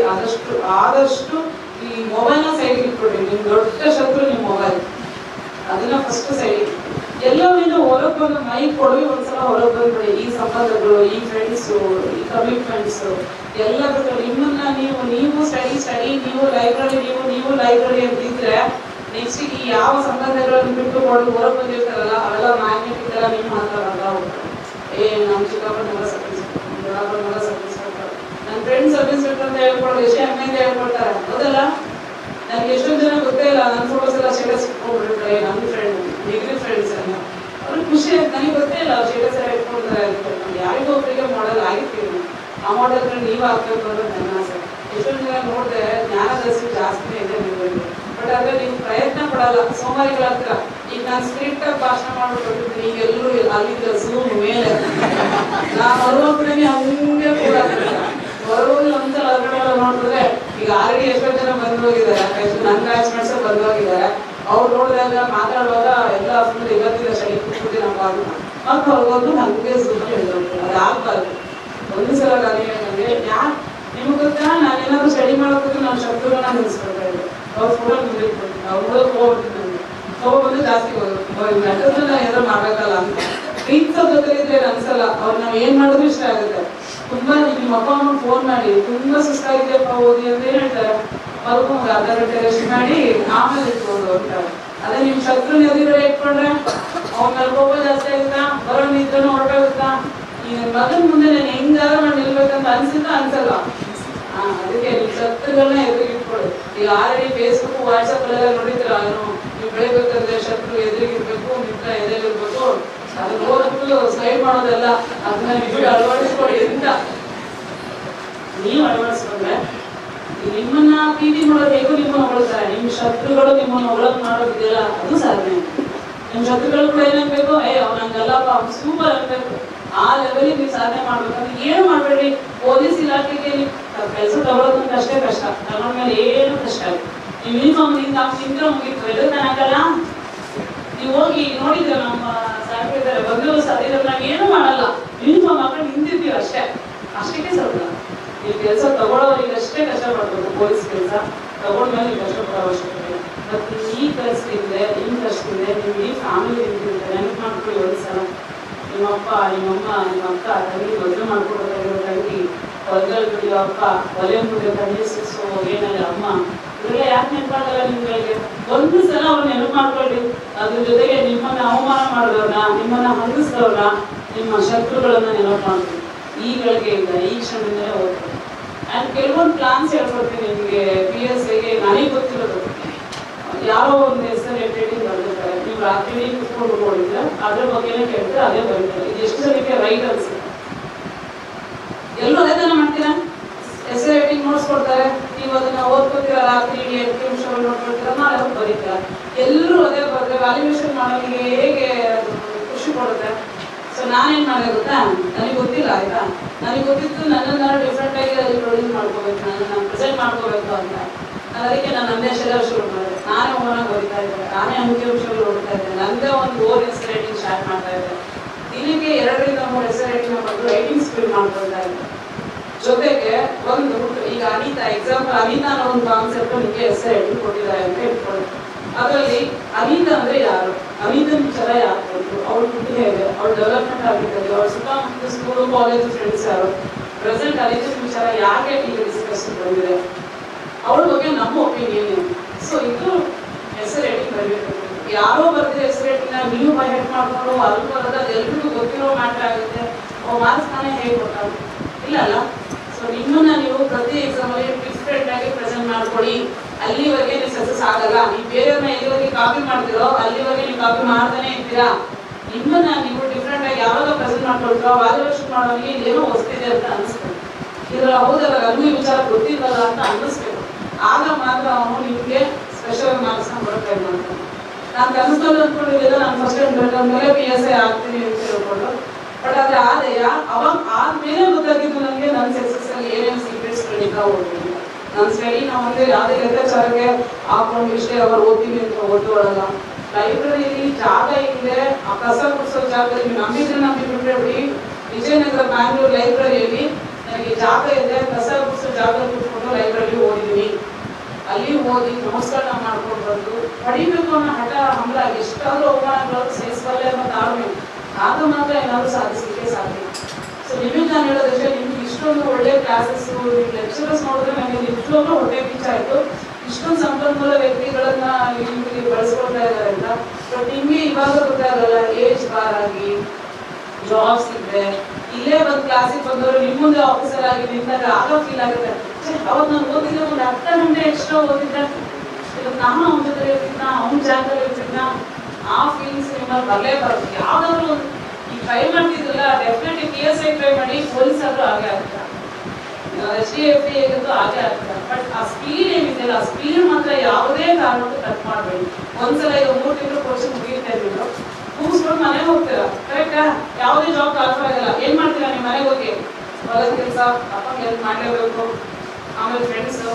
ಆದಷ್ಟು ಈ ಮೊಬೈಲ್ನ ಸೈಡ್ಗೆ ಇಟ್ಬಿಡ್ರಿ. ನಿಮ್ ದೊಡ್ಡ ಶತ್ರು ನಿಮ್ಮ ಮೊಬೈಲ್, ಅದನ್ನ ಫಸ್ಟ್ ಸೈಡ್ ಎಲ್ಲವರಿಂದ ಹೊರಗೆ ಬಂದು ಮೈ ಕೊಡವಿ ಒಂದ್ಸಲ ಹೊರಗೆ ಬಂದ್ಬಿಡಿ. ಈ ಸಂಬಂಧಗಳು, ಈ ಫ್ರೆಂಡ್ಸು, ಈ ಕಮಿಟ್ಮೆಂಟ್ಸು ಎಲ್ಲರೂ ನಿಮ್ಮನ್ನ ನೀವು ನೀವು ಸ್ಟಡಿ ಸ್ಟಡಿ ನೀವು ಲೈಬ್ರರಿ ನೀವು ಲೈಬ್ರರಿ ಅಂತಿದ್ರೆ ನೆಕ್ಸ್ಟ್ ಈ ಯಾವ ಸಂಬಂಧಗಳನ್ನು ಬಿಟ್ಟುಕೊಂಡು ಹೊರಗೆ ಬಂದಿರ್ತಾರಲ್ಲ ಅವೆಲ್ಲ ಮ್ಯಾಗ್ನೆಟ್ ಇದೆಲ್ಲ ನಿಮ್ಮ ಹತ್ರ ಬಂದಾಗ ಏ ನಮ್ಮ ಚಿಕ್ಕಪ್ಪನ ಸರ್ವಿಸ್ ಸರ್ವಿಸ್ ಕೊಡ್ತಾರೆ, ನನ್ನ ಫ್ರೆಂಡ್ ಸರ್ವಿಸ್ ಅಂತ ಹೇಳ್ಕೊಳ್ಳೋದು ಎಷ್ಟು ಹೆಮ್ಮೆಯಿಂದ ಹೇಳ್ಕೊಳ್ತಾರೆ ಹೌದಲ್ಲ. ನನಗೆ ಎಷ್ಟೊಂದು ಜನ ಗೊತ್ತೇ ಇಲ್ಲ, ನನ್ನ ಫೋಟೋಸ್ ಎಲ್ಲ ಸ್ಟೇಟಸ್ ಇಟ್ಕೊಂಡ್ಬಿಟ್ರೆ ನನ್ನ ಫ್ರೆಂಡ್ ಡಿಗ್ರಿ ಫ್ರೆಂಡ್ಸ್ ಎಲ್ಲ ಅವ್ರಿಗೆ ಖುಷಿ ಆಯ್ತು. ನನಗೆ ಗೊತ್ತೇ ಇಲ್ಲ ಅವ್ರು ಸ್ಟೇಟಸ್ ಎಲ್ಲ ಇಟ್ಕೊಳ್ತಾರೆ ಅಂತ. ಯಾರಿಗೂ ಒಬ್ಬರಿಗೆ ಮಾಡಲ್ ಆಗಿರ್ತೀವಿ, ಆ ಮಾಡಲ್ಗಳು ನೀವು ಆಗ್ಬೇಕು ಅನ್ನೋದು ನನ್ನ ಆಸೆ. ಎಷ್ಟೊಂದು ಜನ ನೋಡಿದೆ ಜ್ಞಾನದಷ್ಟು ಜಾಸ್ತಿನೇ ಇದೆ ನಿಮಗೆ, ಬಟ್ ಆದರೆ ನೀವು ಪ್ರಯತ್ನ ಪಡಲ್ಲ. ಸೋಮಾರಿಗಳ ಹತ್ರ ಈಗ ನಾನು ಸ್ಕ್ರಿಪ್ಟ್ ಆಗಿ ಭಾಷಣ ಮಾಡ್ಬಿಟ್ಟಿದ್ದೀನಿ, ಈಗೆಲ್ಲರೂ ಅಲ್ಲಿದ್ದ ಝೂಮ್ ಮೇಲೆ ನಾನು ಬರುವವರೇ ಹಂಗೆ ಕೂಡ ಬರೋದು ಒಂದ್ಸಲ ಹೊರಗಡೆ ನೋಡಿದ್ರೆ ಈಗ ಆಲ್ರೆಡಿ ಎಷ್ಟೋ ಜನ ಬಂದು ಹೋಗಿದ್ದಾರೆ, ನನ್ನ ಬ್ಯಾಚ್ಮೆಂಟ್ಸ್ ಬಂದು ಹೋಗಿದ್ದಾರೆ. ಅವ್ರು ನೋಡಿದಾಗ ಮಾತಾಡುವಾಗ ಎಲ್ಲ ಫುಲ್ ಇವತ್ತಿನ ಶನಿ ಕೂತ್ಬಿಟ್ಟು ನಮ್ಮ ಬಾಧು ಮತ್ತೆ ಹೊರಗೋದು ನನಗೆ ಸುಮ್ಮನೆ ಹೇಳಿದ್ರು. ಅದು ಆಗಬಾರ್ದು. ಒಂದು ಸಲ ನಾನು ಏನಂದ್ರೆ ಯಾಕೆ ನಿಮ್ಗೆ ಗೊತ್ತಾ, ನಾನೇನಾದ್ರು ಸ್ಟಡಿ ಮಾಡೋದ್ರೆ ನಾನು ಶಬ್ದಗಳನ್ನ ನಿಲ್ಲಿಸ್ಕೊಳ್ತಾ ಇದ್ದೆ, ಅವ್ರು ಫೋಟೋ ನಿಲ್ಲಿಸ್ಕೊಳ್ತೀನಿ, ಅವ್ರು ಹೋಗಿ ಹೋಗ್ಬಿಟ್ಟು ನನಗೆ ಹೋಗ್ಬಂದು ಜಾಸ್ತಿ ಹೋಗೋದು ನಟನ್ನು ನಾನು ಏನೋ ಮಾಡಬೇಕಲ್ಲ ಅಂತ ಪ್ರೀತಿಸೋದು ಗೊತ್ತಿದ್ರೆ ಅನ್ಸಲ್ಲ. ಅವ್ರು ನಾವು ಏನು ಮಾಡಿದ್ರು ಇಷ್ಟ ಆಗುತ್ತೆ. ತುಂಬಾ ನಿಮ್ಮ ಅಪ್ಪ ಅಮ್ಮ ಫೋನ್ ಮಾಡಿ ತುಂಬಾ ಸುಸ್ತಾಗಿದೆಯಪ್ಪ ಓದಿ ಅಂತ ಹೇಳ್ತಾರೆ, ಅವ್ರಿಗೂ ಒಂದು ಅರ್ಧ ಗಂಟೆ ರೆಸ್ಟ್ ಮಾಡಿ ಆಮೇಲೆ ಇಟ್ಕೊಂಡು ಹೋಗ್ತಾರೆ. ಅದೇ ನಿಮ್ ಶತ್ರು ಎದುರು ಇಟ್ಕೊಂಡ್ರೆ ಅವ್ನ ಕೋಪ ಜಾಸ್ತಿ ಆಗುತ್ತಾ, ಬರೋ ನಿದ್ರೂ ಹೊರಟಾಗುತ್ತಾ, ಈ ಮಗನ ಮುಂದೆ ನಾನು ಹೆಂಗಾದ್ರೂ ನಾನು ನಿಲ್ಬೇಕಂತ ಅನ್ಸುತ್ತಾ ಅನ್ಸಲ್ಲ. ಅದಕ್ಕೆ ನಿಮ್ ಶತ್ರುಗಳನ್ನ ಎದುರಿಗೆ ಇಟ್ಕೊಳ್ಳಿ. ಈಗ ಆಲ್ರೆಡಿ ಫೇಸ್ಬುಕ್ ವಾಟ್ಸಪ್ ಎಲ್ಲ ನೋಡಿದ್ರೆ ಅದನ್ನು ನೀವು ಬೆಳಿಬೇಕಂದ್ರೆ ಶತ್ರು ಎದುರಿಗಿರ್ಬೇಕು, ಮಿತ್ರ ಎದುರಿಗಿರ್ಬೇಕು. ಅದನ್ನ ಓದ್ಬಿಟ್ಟು ಸ್ಲೈಡ್ ಮಾಡೋದಲ್ಲ, ಅದನ್ನ ನಿಜ ಅಳವಡಿಸ್ಕೊಳ್ಳಿ ಅಂತ. ನೀವು ಅಳವಡಿಸ್ಕೊಂಡ್ರೆ ನಿಮ್ಮನ್ನ ಪ್ರೀತಿ ಮಾಡೋದು ಹೇಗೂ ನಿಮ್ಮನ್ನು ಹೊಗಳ್ತಾರೆ, ನಿಮ್ಮ ಶತ್ರುಗಳು ನಿಮ್ಮನ್ನು ಹೊಗಳಕ್ ಮಾಡೋದಿದೆಯಲ್ಲ ಅದು ಸಾಧನೆ. ನಿಮ್ಮ ಶತ್ರುಗಳು ಕೂಡ ಏನಾಗಬೇಕು, ಏ ಅವ್ರು ನಂಗಲ್ಲಪ್ಪ ಅವ್ನು ಸೂಪರ್ ಅನ್ಬೇಕು. ಆ ಲೆವೆಲಿಗೆ ನೀವು ಸಾಧನೆ ಮಾಡ್ಬೇಕಂದ್ರೆ ಏನು ಮಾಡಬೇಡಿ. ಪೊಲೀಸ್ ಇಲಾಖೆಗೆ ನೀವು ಕೆಲಸ ತಗೊಳ್ಳೋದಂತ ಅಷ್ಟೇ ಕಷ್ಟ, ತಗೊಂಡ ಮೇಲೆ ಏನು ಕಷ್ಟ ಆಗುತ್ತೆ. ನೀವು ಯೂನಿಫಾರ್ಮ್ ನಿಂತ ನಿಂತ್ರೆ ಮುಗಿತು, ಎದು ನನಗಲ್ಲ. ನೀವು ಹೋಗಿ ನೋಡಿದ್ರೆ ನಮ್ಮ ಸಾಹೇಬ್ ಇದ್ದಾರೆ ಬಂದು ಸದ್ಯದಲ್ಲಿ ನಾವು ಏನು ಮಾಡಲ್ಲ, ಯೂನಿಫಾರ್ಮ್ ಹಾಕೊಂಡು ನಿಂತಿದ್ದೀವಿ ಅಷ್ಟೇ, ಅಷ್ಟಕ್ಕೆ ಸ್ವಲ್ಪ. ಈ ಕೆಲಸ ತಗೊಳ್ಳೋರಿಗೆ ಅಷ್ಟೇ ಕಷ್ಟ ಪಡ್ಬೋದು, ಪೊಲೀಸ್ ಕೆಲಸ ತಗೊಂಡ್ಮೇಲೆ ನೀವು ಕಷ್ಟ ಪಡೋ ಅವಶ್ಯಕತೆ ಇಲ್ಲ. ಮತ್ತು ಈ ಕೆಲಸದಿಂದೆ ನಿಮ್ಮ ಕಷ್ಟದಿಂದ ನಿಮ್ಗೆ ಈ ಫ್ಯಾಮಿಲಿ ನಿಂತಿರುತ್ತೆ. ನೆನಪು ಮಾಡ್ಕೊಳ್ಳಿ ಒಂದು ಸಲ, ನಿಮ್ಮಪ್ಪ ನಿಮ್ಮಮ್ಮ ನಿಮ್ಮ ಅಕ್ಕ ತಂಗಿ ಮದುವೆ ಮಾಡ್ಕೊಡೋದಾಗಿರೋ ತಂಗಿ, ಹೊಲದಲ್ಲಿ ಬಿಡಿಯೋ ಅಪ್ಪ, ಒಲೆ ಬಿಡಿಯೋ ತಂಗಿ, ಸಿಸೋ ಏನಾದ್ರೆ ಅಮ್ಮ, ಇವರೆಲ್ಲ ಯಾಕೆ ನೆನಪಾಗಲ್ಲ ನಿಮ್ಗಳಿಗೆ? ಒಂದು ಸಲ ಅವ್ರು ನೆನಪು ಮಾಡ್ಕೊಳ್ಳಿ. ಅದ್ರ ಜೊತೆಗೆ ನಿಮ್ಮನ್ನ ಅವಮಾನ ಮಾಡಿದವ್ರನ್ನ, ನಿಮ್ಮನ್ನ ಹಂಗಿಸಿದವ್ರನ್ನ, ನಿಮ್ಮ ಶತ್ರುಗಳನ್ನ ನೆನಪು ಮಾಡ್ತೀವಿ. ಈ ಗಳಿಗೆ ಇಲ್ಲ, ಈ ಕ್ಷಣದಿಂದಲೇ ಹೋಗ್ತದೆ. ಆ್ಯಂಡ್ ಕೆಲವೊಂದು ಪ್ಲಾನ್ಸ್ ಹೇಳ್ಕೊಡ್ತೀನಿ ನಿಮಗೆ. PSIಗೆ ನನಗೆ ಗೊತ್ತಿರೋದು ಯಾರೋ ಒಂದು ಹೆಸರು ರಿಲೇಟೆಡ್ ಬರ್ತಾರೆ, ನೀವು ರಾತ್ರಿ ಕುತ್ಕೊಂಡು ನೋಡಿದ್ರೆ ಅದ್ರ ಬಗ್ಗೆನೇ ಕೇಳಿದ್ರೆ ಅದೇ ಬರೀತಾರೆ. ಇದು ಎಷ್ಟು ಜನಕ್ಕೆ ರೈಟ್ ಅನ್ಸುತ್ತೆ? ಎಲ್ಲೂ ಅದೇ ತಾನೇ ಮಾಡ್ತೀರಾ? ಹೆಸರು ರೇಟಿಂಗ್ ನೋಟ್ಸ್ ಕೊಡ್ತಾರೆ, ನೀವು ಅದನ್ನ ಓದ್ಕೋತೀರಾ, ರಾತ್ರಿ 8 ನಿಮಿಷ ನೋಡ್ಕೊಳ್ತೀರಾ, ನಾಳೆ ಬರೀತೀರಾ. ಎಲ್ಲರೂ ಅದೇ ಬರೆದ್ರೆ ವ್ಯಾಲ್ಯೂಯೇಷನ್ ಮಾಡೋರಿಗೆ ಹೇಗೆ ಖುಷಿ ಕೊಡುತ್ತೆ? ಸೊ ನಾನೇನು ಮಾಡಿದೆ ಗೊತ್ತಾ, ನನಗೆ ಗೊತ್ತಿಲ್ಲ ಆಯಿತಾ, ನನಗೆ ಗೊತ್ತಿತ್ತು ನನ್ನನ್ನು ನಾನು ಡಿಫ್ರೆಂಟಾಗಿ ಅಲ್ಲಿ ಪ್ರೊಡ್ಯೂಸ್ ಮಾಡ್ಕೋಬೇಕು, ನಾನು ಪ್ರೆಸೆಂಟ್ ಮಾಡ್ಕೋಬೇಕು ಅಂತ. ನಾನು ಅದಕ್ಕೆ ನಾನು ನನ್ನೇ ಶೆಲರ್ ಶುರು ಮಾಡಿದೆ, ನಾನೇ ಓನಾಗಿ ಬರಿತಾ ಇದ್ದೆ, ನಾನೇ ಅಂಕಿಅಂಶಗಳು ಓಡ್ತಾ ಇದ್ದೆ, ನನ್ನದೇ ಒಂದು ಓನ್ ಹೆಸರು ರೈಟಿಂಗ್ ಸ್ಟಾರ್ಟ್ ಮಾಡ್ತಾ ಇದ್ದೆ. ದಿನಕ್ಕೆ 2 ರಿಂದ 3 ಹೆಸರು ರೈಟಿಂಗ್ ಮಾಡಿದ್ರು, ರೈಟಿಂಗ್ ಸ್ಪೀಡ್ ಮಾಡ್ಕೊಳ್ತಾ ಇದ್ದೆ. ಒಂದು ಈಗ ಅನಿತಾ ಎಕ್ಸಾಂಪಲ್ ಅನಿತಾ ಅನ್ನೋ ಒಂದು ಕಾನ್ಸೆಪ್ಟ್ ನಿಮಗೆ ಹೆಸರು ಹೇಳ್ಕೊಟ್ಟಿದ್ದಾರೆ ಅಂತ ಹೇಳ್ಕೊಳ್ಳಿ. ಅದರಲ್ಲಿ ಅನಿತಾ ಅಂದ್ರೆ ಯಾರು, ಅನಿತನ ವಿಚಾರ ಯಾರು ಬಂತು, ಅವ್ರ ಹುಟ್ಟು ಹೇಗೆ, ಅವ್ರ ಡೆವಲಪ್ಮೆಂಟ್ ಆಗಿರ್ಬೋದು, ಅವ್ರ ಸುತ್ತಮುತ್ತ ಸ್ಕೂಲು ಕಾಲೇಜು ಫ್ರೆಂಡ್ಸ್ ಯಾರು, ಪ್ರೆಸೆಂಟ್ ಅನಿತನ ವಿಚಾರ ಯಾಕೆ ಈಗ ಡಿಸ್ಕಷನ್ ಬಂದಿದೆ, ಅವ್ರ ಬಗ್ಗೆ ನಮ್ಮ ಒಪಿನಿಯನ್ ಏನು. ಸೊ ಇದು ಹೆಸರು ರೇಟಿಂಗ್ ಬರಬೇಕು. ಯಾರೋ ಬರ್ತಿರೋ ಹೆಸರು ರೇಟಿಂಗ್ನ ನೀವು ಬೈಟ್ ಮಾಡಿಕೊಂಡು ಅಲ್ಲಿ ಬರೋದು ಅದು ಎಲ್ರಿಗೂ ಗೊತ್ತಿರೋ ಮ್ಯಾಟ್ರ್ ಆಗುತ್ತೆ. ಅವ್ರ ಮಾರ್ಕ್ಸ್ ತಾನೇ ಹೇಗೆ ಕೊಟ್ಟಾಗ ಇಲ್ಲ ಅಲ್ಲ. ಸೊ ನಿಮ್ಮನ್ನ ನೀವು ಪ್ರತಿ ಎಕ್ಸಾಮಲ್ಲಿ ಡಿಫ್ರೆಂಟ್ ಆಗಿ ಪ್ರೆಸೆಂಟ್ ಮಾಡ್ಕೊಳ್ಳಿ. ಅಲ್ಲಿವರೆಗೆ ನೀವು ಸಕ್ಸಸ್ ಆಗಲ್ಲ. ನೀವು ಬೇರೆಯವ್ರನ್ನ ಎಲ್ಲಿವರೆಗೆ ಕಾಪಿ ಮಾಡ್ತಿರೋ ಅಲ್ಲಿವರೆಗೆ ನೀವು ಕಾಪಿ ಮಾಡ್ತಾನೆ ಇರ್ತೀರಾ. ನಿಮ್ಮನ್ನ ನೀವು ಡಿಫ್ರೆಂಟ್ ಆಗಿ ಯಾವಾಗ ಪ್ರೆಸೆಂಟ್ ಮಾಡ್ಕೊಳ್ತೀರೋ ವಾಲ್ಯೂಯೇಷನ್ ಮಾಡೋರಿಗೆ ಇಲ್ಲೇನೋ ಹೊಸ್ತಿದೆ ಅಂತ ಅನ್ನಿಸ್ಬೇಕು. ಇದರಲ್ಲಿ ಹೌದಲ್ಲ ನನಗೂ ಈ ವಿಚಾರ ಗೊತ್ತಿರಲ್ಲ ಅಂತ ಅನ್ನಿಸ್ಬೇಕು. ಆಗ ಮಾತ್ರ ಅವನು ನಿಮಗೆ ಸ್ಪೆಷಲ್ ಮಾರ್ಕ್ಸ್ನ ಬರುತ್ತೆ ಅಂತ. ನಾನು ಕನಸಲ್ಲಿ ಅಂದ್ಕೊಂಡಿದ್ದೆ ನಾನು ಫಸ್ಟ್ ಮೇಲೆ PSI ಆಗ್ತೀನಿ ಅಂತ ಹೇಳ್ಕೊಂಡು, ಬಟ್ ಆದರೆ ಆದಯ ಅವಾಗ ಆದಮೇಲೆ ಗೊತ್ತಾಗಿದ್ದು ನನಗೆ ನನ್ನ ಸಕ್ಸಸ್ಸಲ್ಲಿ ಏನೇನು ಸೀಕ್ರೆಟ್ಸ್ ಕಲಿತಾ ಹೋಗ್ತೀನಿ. ನನ್ನ ಸ್ಟಡಿ ನಾವು ಅಂದರೆ ಯಾವುದೇ ಲೆಕ್ಕಾಚಾರಕ್ಕೆ ಹಾಕೊಂಡು ಇಷ್ಟೇ ಅವ್ರು ಓದ್ತೀವಿ ಅಂತ ಓದ್ಕೊಳ್ಳಲ್ಲ. ಲೈಬ್ರರಿಯಲ್ಲಿ ಜಾಗ ಇದೆ, ಆ ಕಸ ಕೊಡಿಸೋ ಜಾಗದಲ್ಲಿ ನೀವು ನಂಬಿದ್ರೆ ಬಿಡಿ. ವಿಜಯನಗರ ಬ್ಯಾಂಗ್ಳೂರು ಲೈಬ್ರರಿಯಲ್ಲಿ ನನಗೆ ಜಾಗ ಇದೆ, ಕಸ ಕೊಡಿಸೋ ಜಾಗದಲ್ಲಿ ಕೂತ್ಕೊಂಡು ಲೈಬ್ರರಿ ಓದಿದ್ದೀನಿ. ಅಲ್ಲಿ ಓದಿ ನಮಸ್ಕಾರ ಮಾಡ್ಕೊಂಡು ಬಂದು ಪಡಿಬೇಕು ಅನ್ನೋ ಹಠ ಹಂಬಲ ಎಷ್ಟಾದರೂ ಅವಮಾನಗಳು ಸೇರಿಸಬಲ್ಲೆ ಅನ್ನೋ ತಾಳ್ಮೆ, ಆಗ ಮಾತ್ರ ಏನಾದರೂ ಸಾಧಿಸಲಿಕ್ಕೆ ಸಾಧ್ಯ. ಸೊ ನಿಮಗೆ ನಾನು ಹೇಳೋದಷ್ಟೇ, ನಿಮ್ಗೆ ಇಷ್ಟೊಂದು ಒಳ್ಳೆ ಕ್ಲಾಸಸ್ಸು ನಿಮ್ಮ ಲೆಕ್ಚರರ್ಸ್ ನೋಡಿದ್ರೆ ನನಗೆ ನಿಜವಾಗ್ಲೂ ಹೊಟ್ಟೆ ಪಿಚ್ಚಾಯಿತು. ಇಷ್ಟೊಂದು ಸಂಪನ್ಮೂಲ ವ್ಯಕ್ತಿಗಳನ್ನ ನಿಮಗೆ ಬಳಸ್ಕೊಳ್ತಾ ಇದ್ದಾರೆ ಅಂತ. ಬಟ್ ನಿಮಗೆ ಇವಾಗ ಗೊತ್ತಾಗಲ್ಲ, ಏಜ್ ಬಾರ್ ಆಗಿ ಜಾಬ್ಸ್ ಇದೆ, ಇಲ್ಲೇ ಒಂದು ಕ್ಲಾಸಿಗೆ ಬಂದವರು ನಿಮ್ಮ ಮುಂದೆ ಆಫೀಸರ್ ಆಗಿ ನಿಂತಾಗ ಆಗೋ ಫೀಲ್ ಆಗುತ್ತೆ. ಅವತ್ತು ನಾನು ಓದಿದ್ರೆ ಒಂದು 10 ಗಂಟೆ ಎಕ್ಸ್ಟ್ರಾ ಓದಿದ್ರೆ ನಾನು ಅವನ ಜೊತೆ ಇರ್ತಿದ್ನ, ಅವನ ಜಾಗದಲ್ಲಿ ಇರ್ತಿದ್ನ, ಆ ಫೀಲಿಂಗ್ಸ್ ನಿಮ್ಮಲ್ಲಿ ಬರಲೇ ಬರುತ್ತೆ. ಯಾವ್ದಾದ್ರು ಒಂದು ಈ ಟ್ರೈ ಮಾಡ್ತಿದ್ರಲ್ಲ, ಡೆಫಿನೆಟ್ಲಿ PSI ಟ್ರೈ ಮಾಡಿ, ಪೊಲೀಸ್ ಆದರೂ ಹಾಗೆ ಆಗ್ತದೆ, SDFA ಹೇಗಿದ್ದು ಹಾಗೆ ಆಗ್ತದೆ. ಬಟ್ ಆ ಸ್ಪೀಡ್ ಏನಿದೆಯಲ್ಲ, ಆ ಸ್ಪೀಡ್ ಮಾತ್ರ ಯಾವುದೇ ಕಾರಣಕ್ಕೂ ಕಟ್ ಮಾಡಬೇಡಿ. ಒಂದ್ಸಲ ಈಗ 3 ತಿಂಗಳು ಕೋರ್ಸಿಗೆ ಮುಗಿಯುತ್ತೆ ಇದ್ರು ಮುಗಿಸ್ಕೊಂಡು ಮನೆಗೆ ಹೋಗ್ತೀರಾ, ಕರೆಕ್ಟಾ? ಯಾವುದೇ ಜಾಬ್ ಆಫರ್ ಆಗಲ್ಲ, ಏನ್ ಮಾಡ್ತೀರಾ? ನೀವು ಮನೆಗೆ ಹೋಗಿ ಹೊಲದ ಕೆಲಸ ಅಪ್ಪಂಗೆ ಎಲ್ಲಿ ಮಾಡಲೇಬೇಕು, ಆಮೇಲೆ ಫ್ರೆಂಡ್ಸು,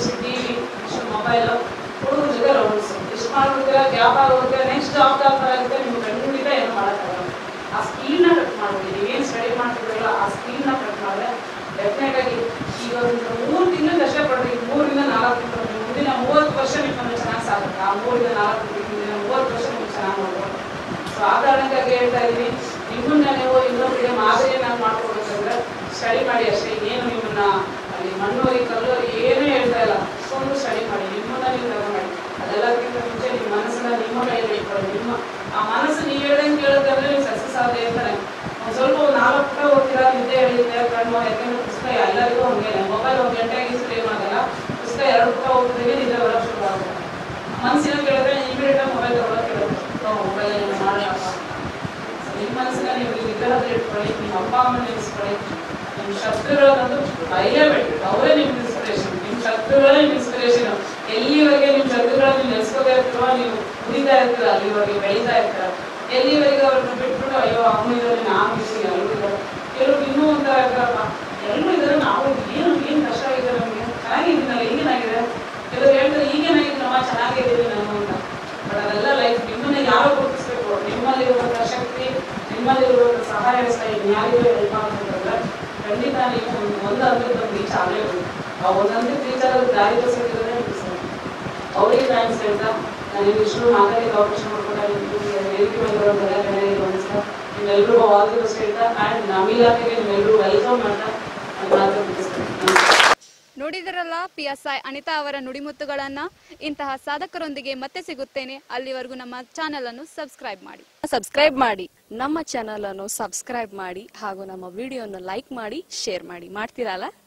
ಇಷ್ಟು TV, ಇಷ್ಟು ಮೊಬೈಲು, ಹುಡುಗರ ಜೊತೆ ರೌಂಡ್ಸ್, ಎಷ್ಟು ಮಾಡ್ಬಿಡ್ತೀರಾ? ಗ್ಯಾಪ್ ಆಗೋಗುತ್ತೆ, ನೆಕ್ಸ್ಟ್ ಜಾಬ್ ಆಫರ್ ಆಗುತ್ತೆ, ನಿಮ್ಗೆ ಕಂಡುಹಿಡಿದ ಏನು ಮಾಡೋಕ್ಕಾಗಲ್ಲ. ಆ ಸ್ಕೀಲ್ನ ಕಟ್ ಮಾಡಬೇಡಿ. ನೀವೇನು ಸ್ಟಡಿ ಮಾಡ್ತಿದ್ದೀರಲ್ಲ, ಆ ಸ್ಕೀಲ್ನ ಕಟ್ ಮಾಡಿದ್ರೆ ಡೆಫಿನೆಟ್ ಆಗಿ ಈಗ ಒಂದು 3 ತಿಂಗಳು ಕಷ್ಟಪಡ್ರಿ. 3 ರಿಂದ 4 ತಿಂಗಳು ಮುಂದಿನ 30 ವರ್ಷ ನಿಮ್ಮನ್ನು ಚೆನ್ನಾಗಿ ಸಾಗುತ್ತೆ. ಆ 3 ರಿಂದ 4 ತಿಂಗಳು ಮುಂದಿನ 30 ವರ್ಷ ನಿಮ್ಗೆ ಚೆನ್ನಾಗಿ ಮಾಡ್ಬೋದು. ಸೊ ಆ ಕಾರಣಕ್ಕಾಗಿ ಹೇಳ್ತಾ ಇದ್ದೀನಿ, ನಿಮ್ಮನ್ನ ನೀವು ಇನ್ನೊಬ್ಬರಿಗೆ ಮಾದರಿಯನ್ನಾಗಿ ಮಾಡ್ಕೊಬೇಕಂದ್ರೆ ಸ್ಟಡಿ ಮಾಡಿ ಅಷ್ಟೇ. ಏನು ನಿಮ್ಮನ್ನ ಅಲ್ಲಿ ಮಣ್ಣೋರಿ ಕಲ್ಲೋರಿ ಏನೂ ಹೇಳ್ತಾ ಇಲ್ಲ. ಸೊ ಒಂದು ಸ್ಟಡಿ ಮಾಡಿ, ನಿಮ್ಮನ್ನ ನೀವು ತಗೊಂಡಿ. ಅದೆಲ್ಲದಕ್ಕಿಂತ ಮುಂಚೆ ನಿಮ್ಮ ಮನಸ್ಸನ್ನ ನಿಮ್ಮ ಕೈಯಲ್ಲಿ ಇಟ್ಕೊಳ್ಳಿ. ನಿಮ್ಮ ಆ ಮನಸ್ಸು ನೀವು ಹೇಳ್ದಂಗೆ ಕೇಳೋದಂದ್ರೆ ನೀವು ಸಕ್ಸಸ್ ಆಗಿದೆ ಅಂತಾನೆ. ಒಂದು ಸ್ವಲ್ಪ ಒಂದು 4 ಪುಟ ಓದ್ತೀರಾ, ನಿದ್ದೆ ಹೇಳಿದ್ದೆ ಕಣ್ಣು, ಯಾಕೆಂದ್ರೆ ಪುಸ್ತಕ ಎಲ್ಲರಿಗೂ ಹಂಗೇನೆ. ಮೊಬೈಲ್ 1 ಗಂಟೆಗೆ ಸ್ಕ್ರೀನ್ ಆಗಲ್ಲ, ಪುಸ್ತಕ 2 ಪುಟ ಓದಿದ್ರೆ ನಿದ್ದೆ ಬರೋ ಶುರು ಆಗುತ್ತೆ. ಮನಸ್ಸಿನ ಕೇಳಿದ್ರೆ ಇಮಿಡಿಯೇಟಾಗಿ ಮೊಬೈಲ್ ತಗೊಳ್ಳೋಕೆ ಕೇಳುತ್ತೆ. ಮೊಬೈಲ್ ಮಾಡಲಪ್ಪ, ನಿಮ್ಮ ಮನಸ್ಸನ್ನ ನೀವು ನಿಗ್ರಹದಲ್ಲಿ ಇಟ್ಕೊಳ್ಳಿ. ನಿಮ್ಮ ಅಪ್ಪ ಅಮ್ಮನ ನೆನೆಸ್ಕೊಳ್ಳಿ. ನಿಮ್ಮ ಶತ್ರುಗಳನ್ನಂತೂ ಭಯಬೇಡಿ, ಅವರೇ ನಿಮ್ಮ ಇನ್ಸ್ಪಿರೇಷನ್. ನಿಮ್ಮ ಶತ್ರುಗಳೇ ನಿಮ್ಮ ಇನ್ಸ್ಪಿರೇಷನ್. ಎಲ್ಲಿವರೆಗೆ ನಿಮ್ಮ ಶತ್ರುಗಳನ್ನ ನೆನೆಸ್ಕೋತಾ ಇರ್ತೀರೋ, ನೀವು ಕುಡಿತಾ ಇರ್ತೀರ, ಅಲ್ಲಿವರೆಗೆ ಬೆಳೀತಾ ಇರ್ತೀರ. ಎಲ್ಲಿವರೆಗೆ ಅವ್ರನ್ನ ಬಿಟ್ಬಿಟ್ಟು ಅಯ್ಯೋ ಅವನು ಇದ್ದಾರೆ ನಾನು ಇಷ್ಟು ಎಲ್ಲರೂ ಇದ್ದಾರೆ, ಕೆಲವ್ರು ಇನ್ನೂ ಒಂಥರ ಇದ್ದಾರಪ್ಪ, ಎಲ್ಲರೂ ಇದ್ದಾರೆ, ನಾವು ಏನು ಏನು ಕಷ್ಟ ಆಗಿದೆ ನಮಗೆ, ಚೆನ್ನಾಗಿದ್ದೀನಲ್ಲ ಈಗೇನಾಗಿದೆ, ಕೆಲವ್ರು ಹೇಳ್ತಾರೆ ಈಗೇನಾಗಿದೆ ನಮ್ಮ ಚೆನ್ನಾಗಿದ್ದೀನಿ ನಾನು ಅಂತ. ಬಟ್ ಅದೆಲ್ಲ ಲೈಫ್. ನಿಮ್ಮನ್ನ ಯಾರೋ ಗುರುತಿಸ್ಬೇಕು. ನಿಮ್ಮಲ್ಲಿರುವಂಥ ಶಕ್ತಿ, ನಿಮ್ಮಲ್ಲಿರುವಂಥ ಸಹಾಯ ಸಹ ಯಾರಿಗೂ ಹೆಲ್ಪ್ ಆಗುತ್ತಂದ್ರೆ ಖಂಡಿತ ನೀವು ಒಂದು ಹಂತದ ರೀಚ್ ಆಗಲೇಬೇಕು. ಆ ಒಂದು ಹಂತದ ರೀಚ್ ಆಗೋದು ದಾರಿ ತೋರಿಸಿದ್ರೆ ಅವರಿಗೆ ಥ್ಯಾಂಕ್ಸ್ ಹೇಳ್ತಾ ನನಗೆ ಇಷ್ಟು ಮಾತಾಡಿ ಅವಕಾಶ ಮಾಡಿಕೊಟ್ಟು ನಿಮ್ಮೆಲ್ಲರಿಗೂ ಆಲ್ ದಿ ಬೆಸ್ಟ್ ಹೇಳ್ತಾ ಆ್ಯಂಡ್ ನಮ್ಮ ಇಲಾಖೆಗೆ ನಿಮ್ಮೆಲ್ಲರೂ ವೆಲ್ಕಮ್ ಮಾಡ್ತಾ ಮಾತು ಮುಗಿಸ್ತೀನಿ. ನೋಡಿದರಲ್ಲ PSI ಅನಿತಾ ಅವರ ನುಡಿಮುತ್ತುಗಳನ್ನು. ಇಂತಹ ಸಾಧಕರೊಂದಿಗೆ ಮತ್ತೆ ಸಿಗುತ್ತೇನೆ. ಅಲ್ಲಿವರೆಗೂ ನಮ್ಮ ಚಾನೆಲ್ ಅನ್ನು ಸಬ್ಸ್ಕ್ರೈಬ್ ಮಾಡಿ, ನಮ್ಮ ಚಾನೆಲ್ ಅನ್ನು ಸಬ್ಸ್ಕ್ರೈಬ್ ಮಾಡಿ, ಹಾಗೂ ನಮ್ಮ ವಿಡಿಯೋವನ್ನು ಲೈಕ್ ಮಾಡಿ, ಶೇರ್ ಮಾಡಿ. ಮಾಡ್ತೀರಲ್ಲ?